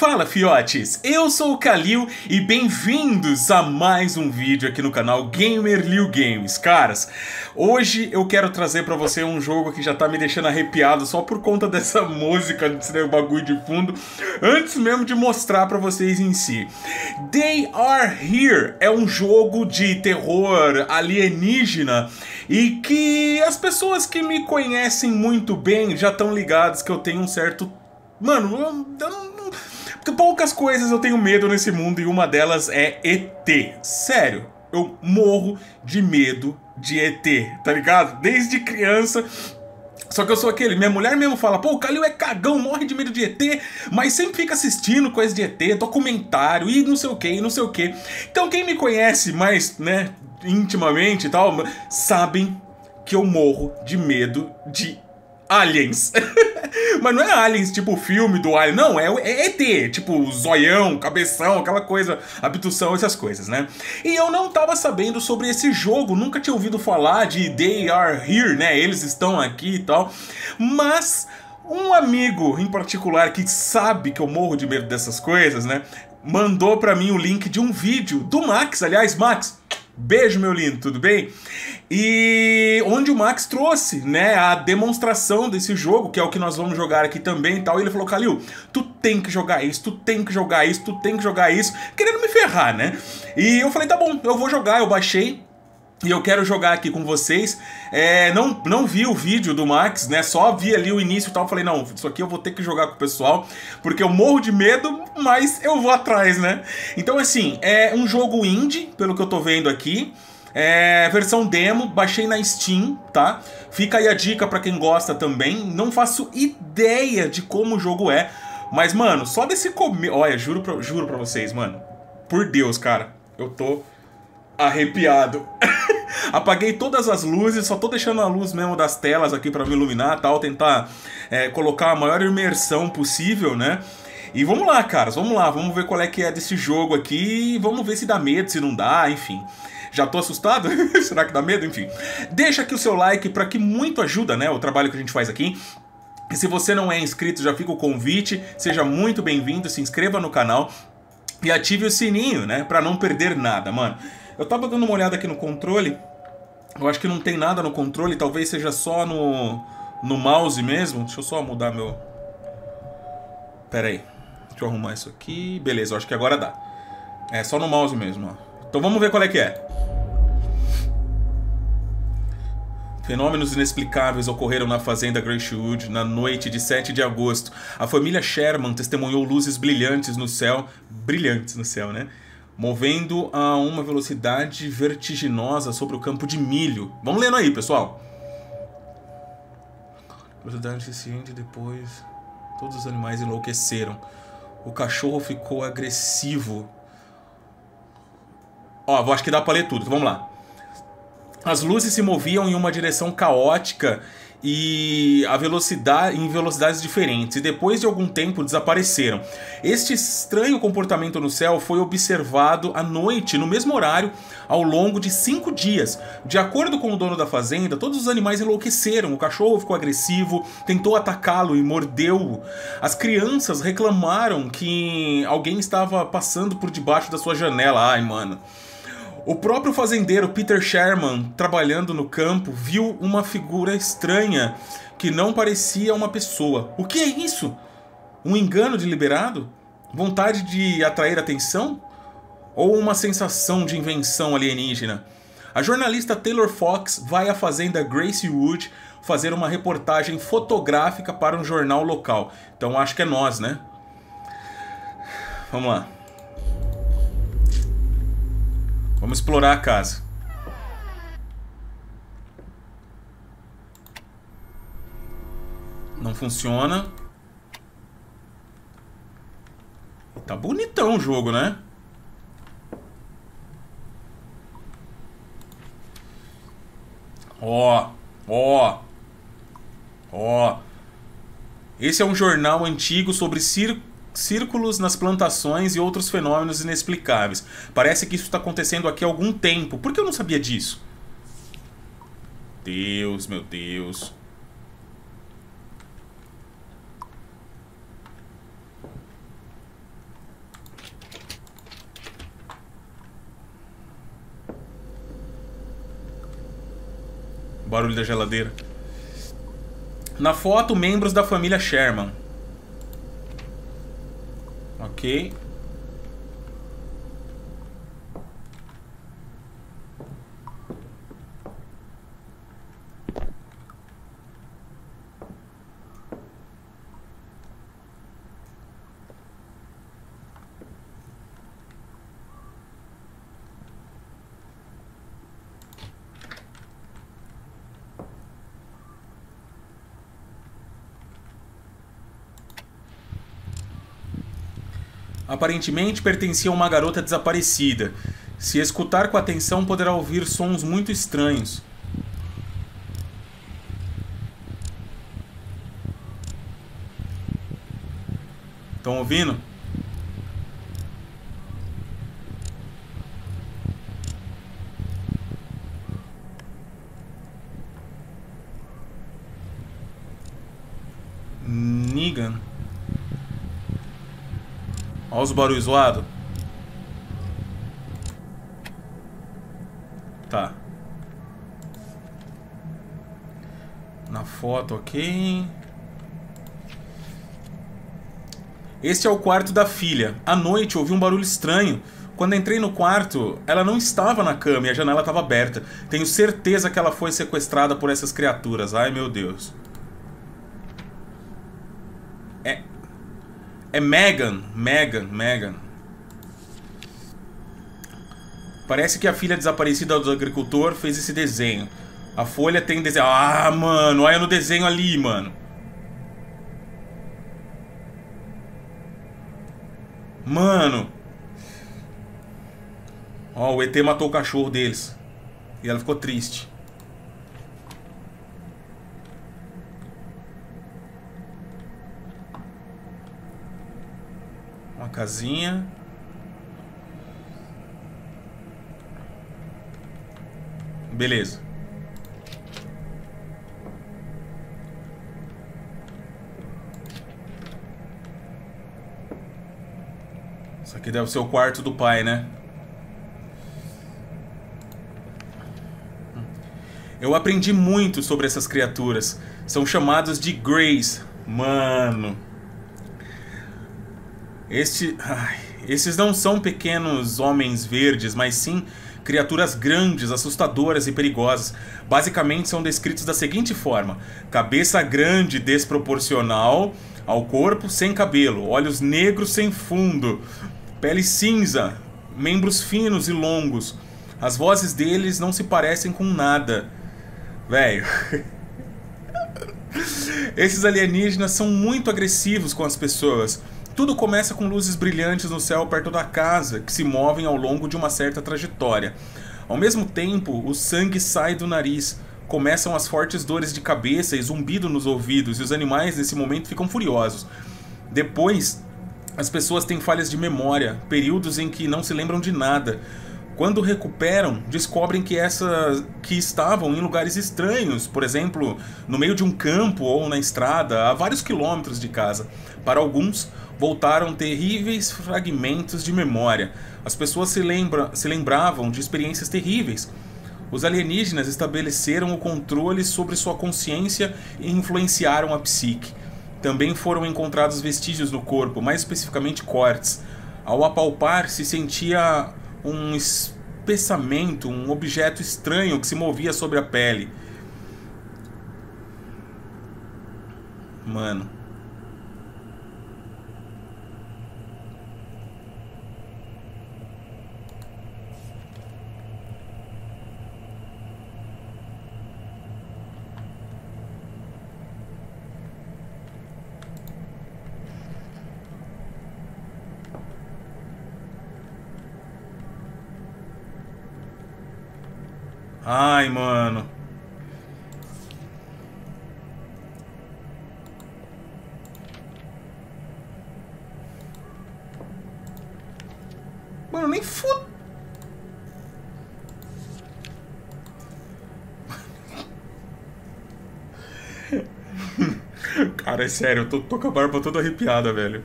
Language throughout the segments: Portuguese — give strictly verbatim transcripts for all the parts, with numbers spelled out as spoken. Fala, fiotes! Eu sou o Kalil e bem-vindos a mais um vídeo aqui no canal GamerLilGames. Caras, hoje eu quero trazer pra você um jogo que já tá me deixando arrepiado só por conta dessa música, desse bagulho de fundo, antes mesmo de mostrar pra vocês em si. They Are Here é um jogo de terror alienígena e que as pessoas que me conhecem muito bem já estão ligadas que eu tenho um certo... Mano, eu não... Poucas coisas eu tenho medo nesse mundo e uma delas é E T. Sério, eu morro de medo de E T, tá ligado? Desde criança... Só que eu sou aquele, minha mulher mesmo fala, pô, o Kalil é cagão, morre de medo de E T, mas sempre fica assistindo coisas de E T, documentário e não sei o que, e não sei o que. Então quem me conhece mais, né, intimamente e tal, sabem que eu morro de medo de aliens. Mas não é aliens, tipo o filme do Alien, não, é, é E T, tipo zoião, cabeção, aquela coisa, abdução, essas coisas, né? E eu não tava sabendo sobre esse jogo, nunca tinha ouvido falar de They Are Here, né? Eles estão aqui e tal, mas um amigo em particular que sabe que eu morro de medo dessas coisas, né? Mandou pra mim o link de um vídeo do Max, aliás, Max... Beijo, meu lindo, tudo bem? E onde o Max trouxe, né, a demonstração desse jogo, que é o que nós vamos jogar aqui também e tal, e ele falou, Kalil, tu tem que jogar isso, tu tem que jogar isso, tu tem que jogar isso, querendo me ferrar, né? E eu falei, tá bom, eu vou jogar, eu baixei. E eu quero jogar aqui com vocês, é, não, não vi o vídeo do Max, né, só vi ali o início e tal, falei, não, isso aqui eu vou ter que jogar com o pessoal, porque eu morro de medo, mas eu vou atrás, né. Então assim, é um jogo indie, pelo que eu tô vendo aqui, é, versão demo, baixei na Steam, tá, fica aí a dica pra quem gosta também, não faço ideia de como o jogo é, mas mano, só desse começo, olha, juro pra, juro pra vocês, mano, por Deus, cara, eu tô... arrepiado. Apaguei todas as luzes, só tô deixando a luz mesmo das telas aqui pra me iluminar e tal, tentar é, colocar a maior imersão possível, né? E vamos lá, caras, vamos lá, vamos ver qual é que é desse jogo aqui, vamos ver se dá medo, se não dá, enfim. Já tô assustado? Será que dá medo? Enfim. Deixa aqui o seu like pra que muito ajuda, né, o trabalho que a gente faz aqui. E se você não é inscrito, já fica o convite, seja muito bem-vindo, se inscreva no canal e ative o sininho, né, pra não perder nada, mano. Eu tava dando uma olhada aqui no controle, eu acho que não tem nada no controle, talvez seja só no, no mouse mesmo. Deixa eu só mudar meu... Pera aí, deixa eu arrumar isso aqui, beleza, eu acho que agora dá. É só no mouse mesmo, ó. Então vamos ver qual é que é. Fenômenos inexplicáveis ocorreram na fazenda Graywood na noite de sete de agosto. A família Sherman testemunhou luzes brilhantes no céu, brilhantes no céu, né? Movendo a uma velocidade vertiginosa sobre o campo de milho. Vamos lendo aí, pessoal. Velocidade suficiente depois... Todos os animais enlouqueceram. O cachorro ficou agressivo. Ó, acho que dá pra ler tudo. Vamos lá. As luzes se moviam em uma direção caótica e a velocidade em velocidades diferentes, e depois de algum tempo desapareceram. Este estranho comportamento no céu foi observado à noite, no mesmo horário, ao longo de cinco dias. De acordo com o dono da fazenda, todos os animais enlouqueceram, o cachorro ficou agressivo, tentou atacá-lo e mordeu-o. As crianças reclamaram que alguém estava passando por debaixo da sua janela. Ai, mano. O próprio fazendeiro Peter Sherman, trabalhando no campo, viu uma figura estranha que não parecia uma pessoa. O que é isso? Um engano deliberado? Vontade de atrair atenção? Ou uma sensação de invenção alienígena? A jornalista Taylor Fox vai à fazenda Graywood fazer uma reportagem fotográfica para um jornal local. Então acho que é nós, né? Vamos lá. Vamos explorar a casa. Não funciona. Tá bonitão o jogo, né? Ó, ó, ó. Esse é um jornal antigo sobre circo. Círculos nas plantações e outros fenômenos inexplicáveis. Parece que isso está acontecendo aqui há algum tempo. Por que eu não sabia disso? Deus, meu Deus. Barulho da geladeira. Na foto, membros da família Sherman. Ok. Aparentemente pertencia a uma garota desaparecida. Se escutar com atenção, poderá ouvir sons muito estranhos. Estão ouvindo? Negan. Olha os barulhos zoados. Tá. Na foto, ok. Este é o quarto da filha. À noite ouvi um barulho estranho. Quando entrei no quarto, ela não estava na cama e a janela estava aberta. Tenho certeza que ela foi sequestrada por essas criaturas. Ai, meu Deus. É... É Megan, Megan, Megan. Parece que a filha desaparecida do agricultor fez esse desenho. A folha tem desenho. Ah, mano, olha no desenho ali, mano. Mano. Ó, o E T matou o cachorro deles. E ela ficou triste. Casinha. Beleza. Isso aqui deve ser o quarto do pai, né? Eu aprendi muito sobre essas criaturas. São chamadas de Grays. Mano. Este, ai, esses não são pequenos homens verdes, mas sim criaturas grandes, assustadoras e perigosas. Basicamente são descritos da seguinte forma: cabeça grande desproporcional ao corpo, sem cabelo, olhos negros sem fundo, pele cinza, membros finos e longos. As vozes deles não se parecem com nada. Velho. Esses alienígenas são muito agressivos com as pessoas. Tudo começa com luzes brilhantes no céu perto da casa, que se movem ao longo de uma certa trajetória. Ao mesmo tempo, o sangue sai do nariz. Começam as fortes dores de cabeça e zumbido nos ouvidos, e os animais, nesse momento, ficam furiosos. Depois, as pessoas têm falhas de memória, períodos em que não se lembram de nada. Quando recuperam, descobrem que, essa... que estavam em lugares estranhos, por exemplo, no meio de um campo ou na estrada, a vários quilômetros de casa. Para alguns... voltaram terríveis fragmentos de memória. As pessoas se, lembra, se lembravam de experiências terríveis. Os alienígenas estabeleceram o controle sobre sua consciência e influenciaram a psique. Também foram encontrados vestígios no corpo, mais especificamente cortes. Ao apalpar, se sentia um espessamento, um objeto estranho que se movia sobre a pele. Mano... Ai, mano. Mano, nem foda. Cara, é sério, eu tô, tô com a barba toda arrepiada, velho.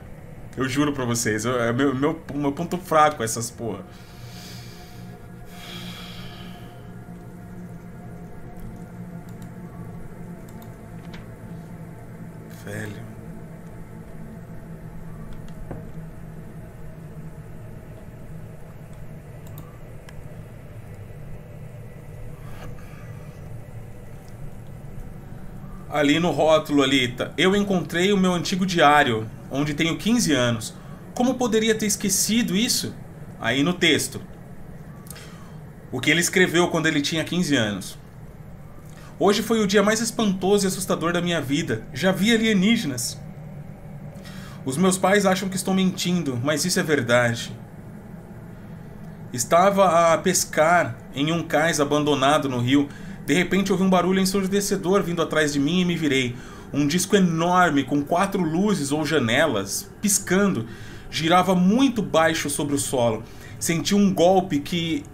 Eu juro pra vocês, eu, é meu, meu, meu ponto fraco essas porra. velho. Ali no rótulo, Alita, eu encontrei o meu antigo diário, onde tenho quinze anos. Como poderia ter esquecido isso? Aí no texto. O que ele escreveu quando ele tinha quinze anos. Hoje foi o dia mais espantoso e assustador da minha vida. Já vi alienígenas. Os meus pais acham que estou mentindo, mas isso é verdade. Estava a pescar em um cais abandonado no rio. De repente ouvi um barulho ensurdecedor vindo atrás de mim e me virei. Um disco enorme com quatro luzes ou janelas, piscando, girava muito baixo sobre o solo. Senti um golpe que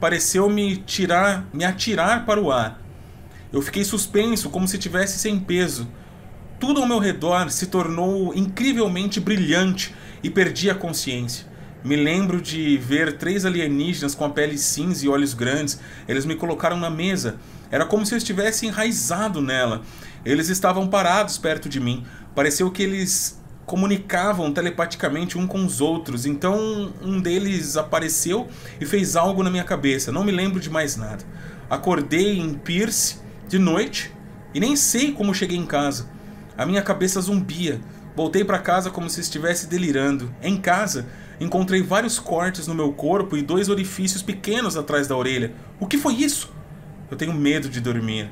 pareceu me tirar, me atirar para o ar. Eu fiquei suspenso, como se tivesse sem peso. Tudo ao meu redor se tornou incrivelmente brilhante e perdi a consciência. Me lembro de ver três alienígenas com a pele cinza e olhos grandes. Eles me colocaram na mesa. Era como se eu estivesse enraizado nela. Eles estavam parados perto de mim. Pareceu que eles comunicavam telepaticamente um com os outros. Então um deles apareceu e fez algo na minha cabeça. Não me lembro de mais nada. Acordei em Pierce de noite e nem sei como cheguei em casa. A minha cabeça zumbia. Voltei para casa como se estivesse delirando. Em casa, encontrei vários cortes no meu corpo e dois orifícios pequenos atrás da orelha. O que foi isso? Eu tenho medo de dormir.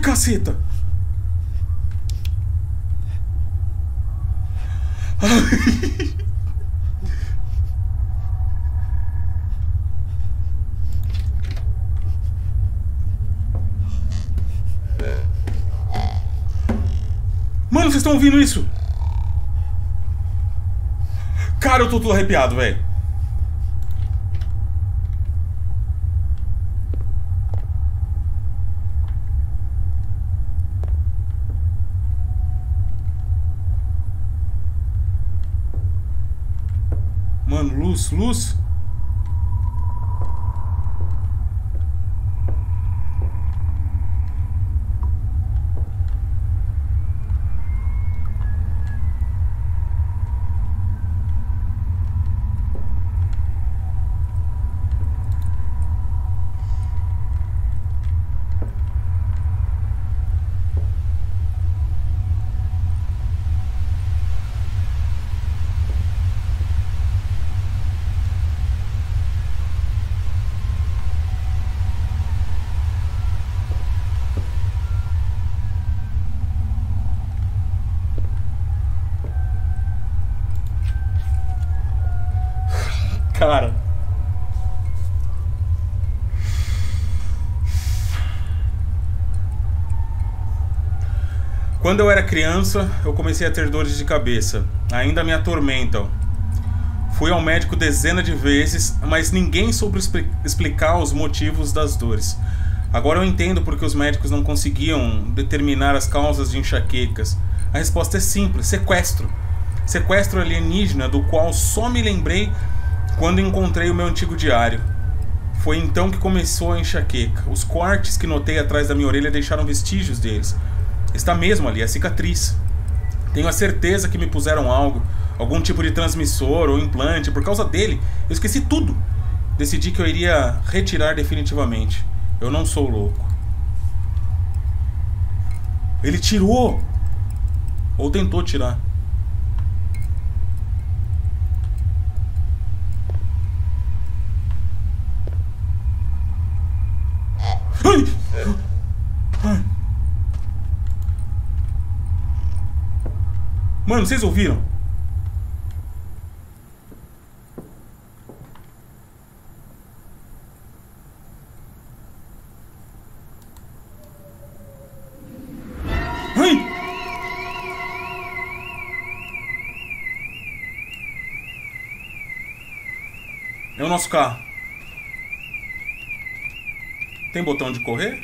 Caceta! Ai. Mano, vocês estão ouvindo isso? Cara, eu tô todo arrepiado, velho. Luz, luz. Cara, quando eu era criança, eu comecei a ter dores de cabeça. Ainda me atormentam. Fui ao médico dezenas de vezes, mas ninguém soube explicar os motivos das dores. Agora eu entendo porque os médicos não conseguiam determinar as causas de enxaquecas. A resposta é simples: sequestro. Sequestro alienígena, do qual só me lembrei quando encontrei o meu antigo diário. Foi então que começou a enxaqueca. Os cortes que notei atrás da minha orelha deixaram vestígios deles. Está mesmo ali, a cicatriz. Tenho a certeza que me puseram algo, algum tipo de transmissor ou implante. Por causa dele, eu esqueci tudo. Decidi que eu iria retirar definitivamente. Eu não sou louco. Ele tirou! Ou tentou tirar. Mano, vocês ouviram? É o nosso carro. Tem botão de correr?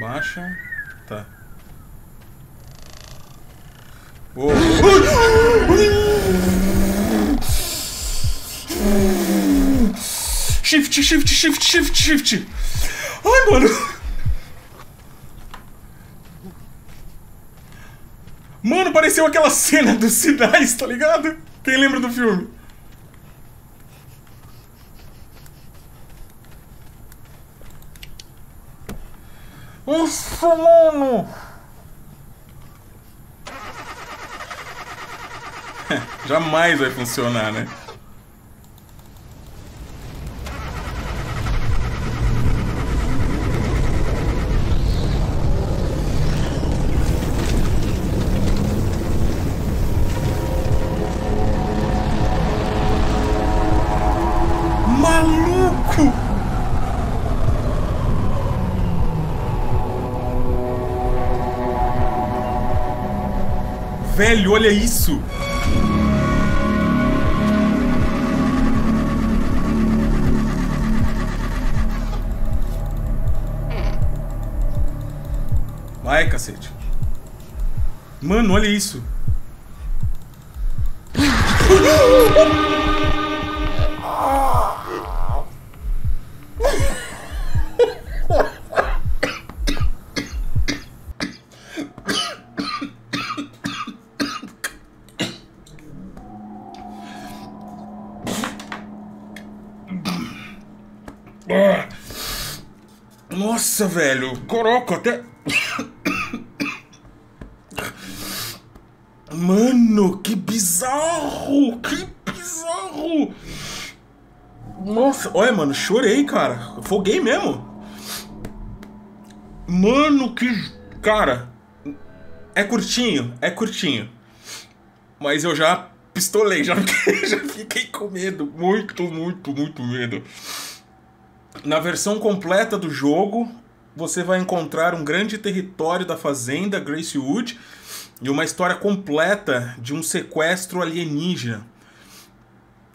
Baixa. Tá. Oh. Shift, shift, shift, shift, shift. Ai, mano. Mano, pareceu aquela cena dos sinais, tá ligado? Quem lembra do filme? Isso, mano! Jamais vai funcionar, né? Maluco! Velho, olha isso! Vai, cacete! Mano, olha isso! Nossa, velho, coroca até... Mano, que bizarro, que bizarro. Nossa, olha, mano, chorei, cara. Foguei mesmo. Mano, que... Cara, é curtinho, é curtinho. Mas eu já pistolei, já fiquei, já fiquei com medo. Muito, muito, muito medo. Na versão completa do jogo, você vai encontrar um grande território da fazenda Graywood e uma história completa de um sequestro alienígena.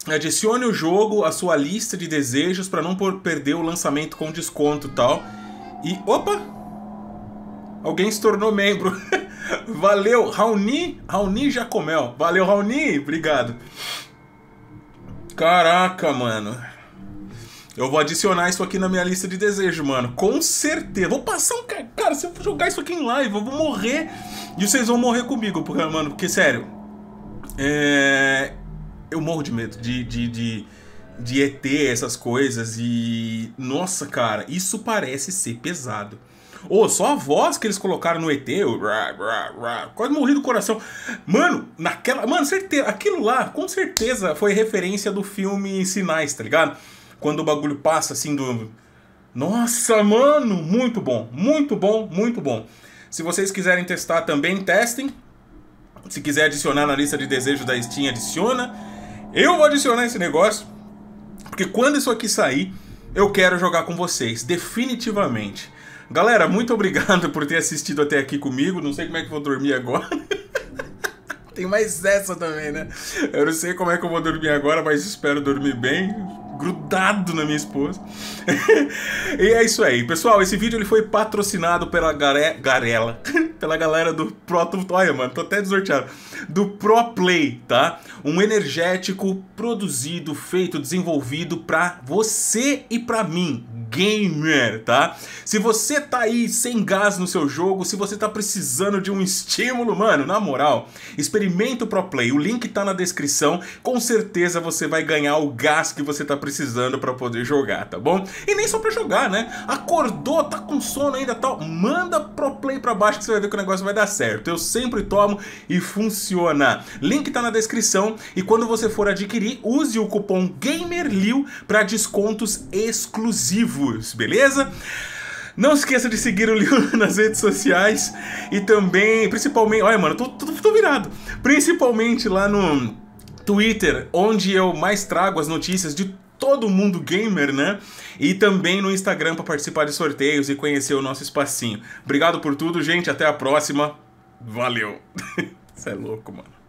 Adicione o jogo à sua lista de desejos para não perder o lançamento com desconto e tal. E... Opa! Alguém se tornou membro. Valeu, Raoni. Raoni Jacomel. Valeu, Raoni. Obrigado. Caraca, mano. Eu vou adicionar isso aqui na minha lista de desejos, mano. Com certeza. Vou passar um... Cara, se eu jogar isso aqui em live, eu vou morrer. E vocês vão morrer comigo, mano. Porque, sério... É... Eu morro de medo de, de, de, de E T, essas coisas. E... Nossa, cara. Isso parece ser pesado. Ô, oh, só a voz que eles colocaram no E T. Eu... Quase morri do coração. Mano, naquela... Mano, certeza. Aquilo lá, com certeza, foi referência do filme Sinais, tá ligado? Quando o bagulho passa assim do... Nossa, mano! Muito bom, muito bom, muito bom. Se vocês quiserem testar também, testem. Se quiser adicionar na lista de desejos da Steam, adiciona. Eu vou adicionar esse negócio. Porque quando isso aqui sair, eu quero jogar com vocês, definitivamente. Galera, muito obrigado por ter assistido até aqui comigo. Não sei como é que eu vou dormir agora. Tem mais essa também, né? Eu não sei como é que eu vou dormir agora, mas espero dormir bem. Grudado na minha esposa. E é isso aí, pessoal. Esse vídeo ele foi patrocinado pela gare... Garela pela galera do Pro... Olha, mano, tô até desorteado. Do ProPlay, tá? Um energético produzido, feito, desenvolvido pra você e pra mim, gamer, tá? Se você tá aí sem gás no seu jogo, se você tá precisando de um estímulo, mano, na moral, experimenta o ProPlay. O link tá na descrição. Com certeza você vai ganhar o gás que você tá precisando pra poder jogar, tá bom? E nem só pra jogar, né? Acordou, tá com sono ainda, tal, manda ProPlay pra baixo que você vai ver que o negócio vai dar certo. Eu sempre tomo e funciona. Link tá na descrição. E quando você for adquirir, use o cupom GamerLil pra descontos exclusivos, beleza? Não esqueça de seguir o Lil nas redes sociais e também, principalmente... Olha, mano, tô, tô, tô virado. Principalmente lá no Twitter, onde eu mais trago as notícias de todo mundo gamer, né? E também no Instagram para participar de sorteios e conhecer o nosso espacinho. Obrigado por tudo, gente. Até a próxima. Valeu. Isso é louco, mano.